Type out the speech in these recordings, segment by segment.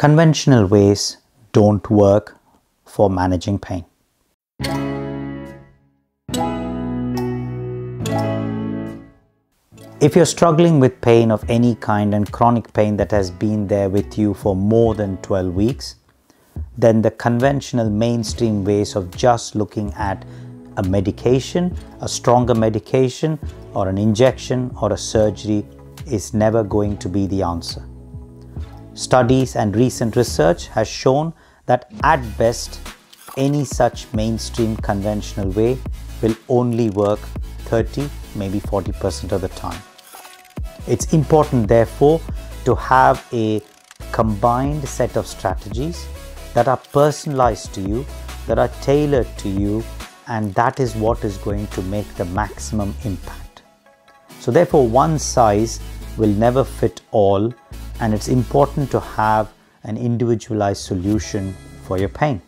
Conventional ways don't work for managing pain. If you're struggling with pain of any kind and chronic pain that has been there with you for more than 12 weeks, then the conventional mainstream ways of just looking at a medication, a stronger medication or an injection or a surgery is never going to be the answer. Studies and recent research has shown that at best, any such mainstream conventional way will only work 30, maybe 40% of the time. It's important, therefore, to have a combined set of strategies that are personalized to you, that are tailored to you, and that is what is going to make the maximum impact. So therefore, one size will never fit all, and it's important to have an individualized solution for your pain.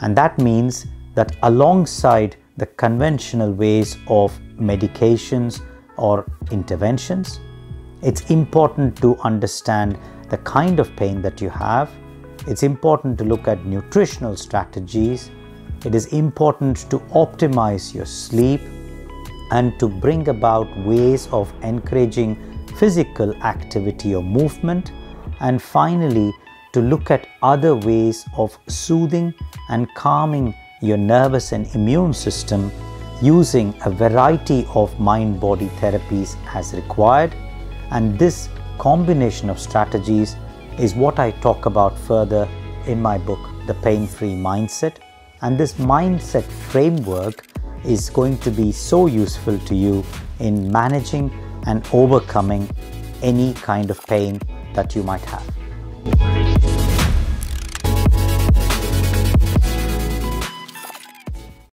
And that means that alongside the conventional ways of medications or interventions, it's important to understand the kind of pain that you have. It's important to look at nutritional strategies. It is important to optimize your sleep and to bring about ways of encouraging physical activity or movement. And finally, to look at other ways of soothing and calming your nervous and immune system using a variety of mind-body therapies as required. And this combination of strategies is what I talk about further in my book, The Pain-Free Mindset. And this mindset framework is going to be so useful to you in managing and overcoming any kind of pain that you might have.